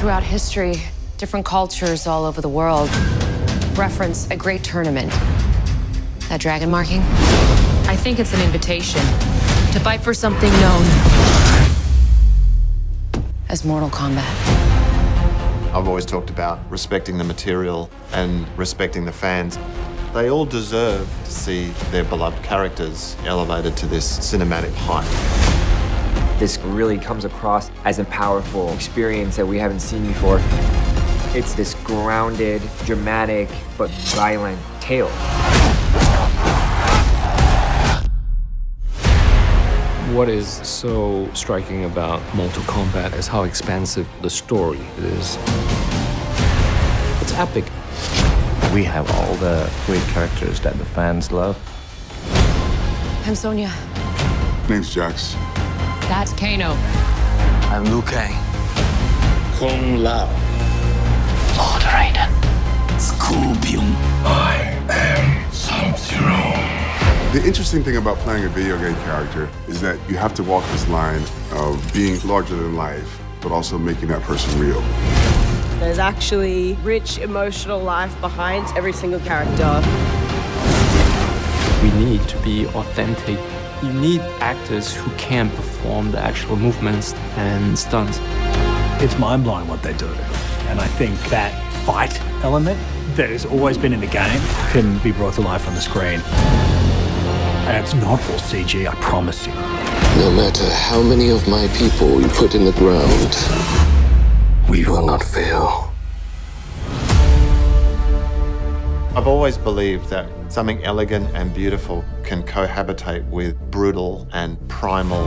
Throughout history, different cultures all over the world reference a great tournament. That dragon marking? I think it's an invitation to fight for something known as Mortal Kombat. I've always talked about respecting the material and respecting the fans. They all deserve to see their beloved characters elevated to this cinematic height. This really comes across as a powerful experience that we haven't seen before. It's this grounded, dramatic, but violent tale. What is so striking about Mortal Kombat is how expansive the story is. It's epic. We have all the great characters that the fans love. I'm Sonya. Name's Jax. That's Kano. I'm Liu Kang. Kung Lao. Lord Raiden. Scorpion. I am Sub-Zero. The interesting thing about playing a video game character is that you have to walk this line of being larger than life, but also making that person real. There's actually rich emotional life behind every single character. We need to be authentic. You need actors who can perform the actual movements and stunts. It's mind-blowing what they do. And I think that fight element that has always been in the game can be brought to life on the screen. And it's not all CG, I promise you. No matter how many of my people you put in the ground, we will not fail. I've always believed that something elegant and beautiful can cohabitate with brutal and primal.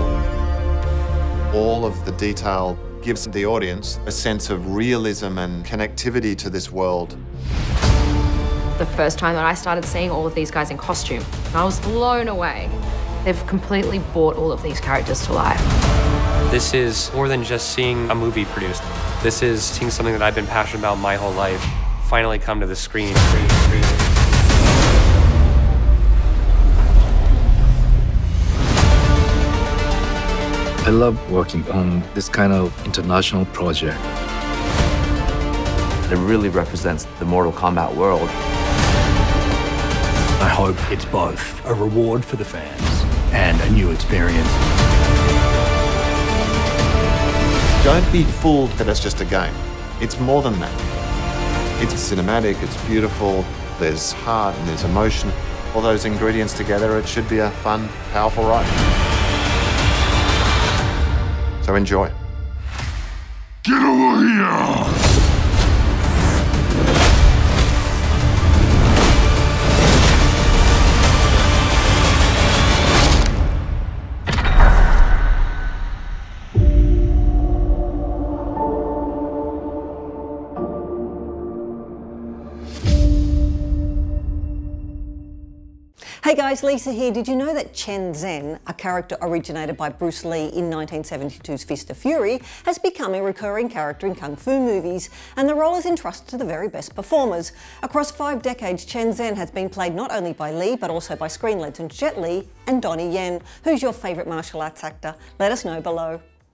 All of the detail gives the audience a sense of realism and connectivity to this world. The first time that I started seeing all of these guys in costume, I was blown away. They've completely brought all of these characters to life. This is more than just seeing a movie produced. This is seeing something that I've been passionate about my whole life finally come to the screen. I love working on this kind of international project. It really represents the Mortal Kombat world. I hope it's both a reward for the fans and a new experience. Don't be fooled that it's just a game. It's more than that. It's cinematic, it's beautiful, there's heart and there's emotion. All those ingredients together, it should be a fun, powerful ride. So enjoy. Get over here! Hey guys, Lisa here. Did you know that Chen Zhen, a character originated by Bruce Lee in 1972's Fist of Fury, has become a recurring character in kung fu movies, and the role is entrusted to the very best performers. Across 5 decades, Chen Zhen has been played not only by Lee, but also by screen legends Jet Li and Donnie Yen. Who's your favourite martial arts actor? Let us know below.